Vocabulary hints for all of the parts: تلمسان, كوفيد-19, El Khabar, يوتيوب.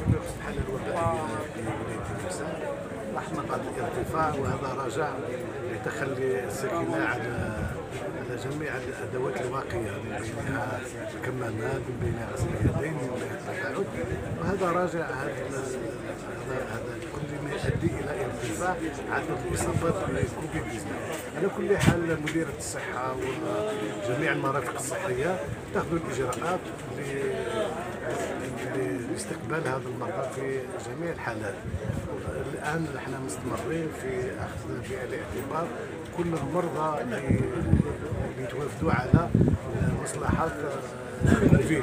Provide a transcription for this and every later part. شكرا الحالة الوبائية في ولاية تلمسان أحمق الارتفاع، وهذا رجع لتخلي الساكنة على جميع الأدوات الواقية، من بينها الكمامات، من بينها غسل اليدين، من بينها التقاعد، وهذا راجع هذا كل ما يؤدي إلى ارتفاع عدد الإصابات بكوفيد-19. على كل حال مديرية الصحة وجميع المرافق الصحية تأخذ الإجراءات لاستقبال هذا المرضى في جميع الحالات. الآن نحن مستمرين في أخذ بالاعتبار كل المرضى اللي يتوافدوا على مصلحة الكوفيد،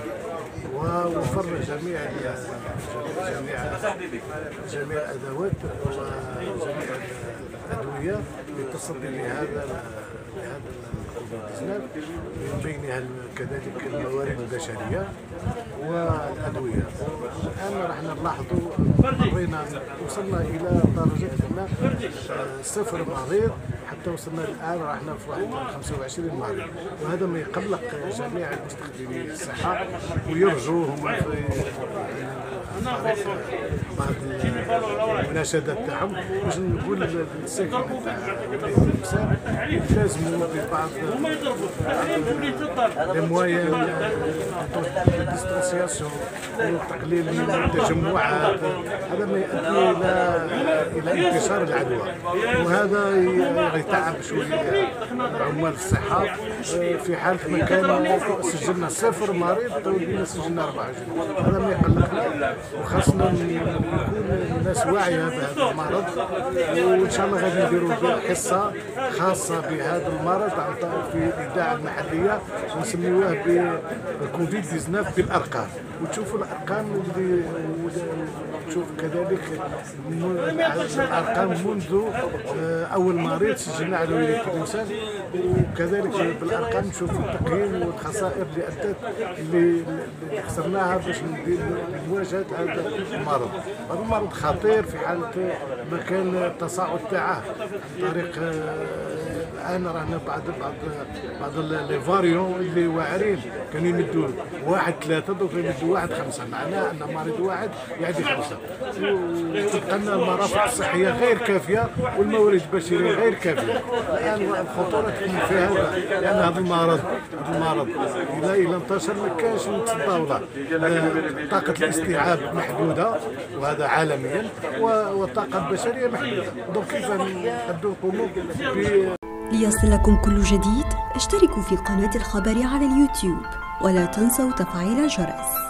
ووفر جميع الأدوات وجميع الأدوية للتصدي لهذا الكوفيد-19، من بينها كذلك الموارد البشرية والأدوية. الآن راح نلاحظوا وصلنا إلى درجة أن صفر مريض، حتى وصلنا الآن رحنا في 25 مريض، وهذا ما يقلق جميع مستخدمي الصحة، ويرجوهم في المناشدات تاعهم باش نقول للساكنة تاع يلتزموا ببعض الموايير، الديستانسياسيون والتقليل من التجمعات، هذا ما يؤدي إلى انتشار العدوى، وهذا يتعب شوية عمال الصحة. في حالة ما كان سجلنا صفر مريض ولينا سجلنا 24، هذا ما يقلقنا، وخاصنا نكون الناس واعية بهذا المرض، وإن شاء الله غادي نديروا حصة خاصة بهذا المرض في الإذاعة المحلية ونسميوها بكوفيد 19 بالأرقام، وتشوفوا الأرقام وتشوف كذلك الأرقام منذ أول مريض سجلنا على ولاية تلمسان، وكذلك بالأرقام نشوفوا التقييم والخسائر اللي أدت اللي خسرناها باش مواجهة هذا المرض. هذا المرض خطير في حالة ما كان التصاعد تاعه عن طريق الآن رانا بعض لي فاريون اللي واعرين كانوا يمدوا 1 3 دوك يمدوا 1 5، معناها أن مريض واحد يعدي 5، وتبقى لنا المرافق الصحية غير كافية والموارد البشرية غير كافية. الآن الخطورة تكون في هذا، لأن هذا المرض إلا انتشر ما كانش نتصداو له، طاقة الاستيعاب محدودة وهذا عالميا، والطاقة البشرية محدودة، دونك كيف نبداو نقوموا ليصلكم كل جديد اشتركوا في قناة الخبر على اليوتيوب، ولا تنسوا تفعيل الجرس.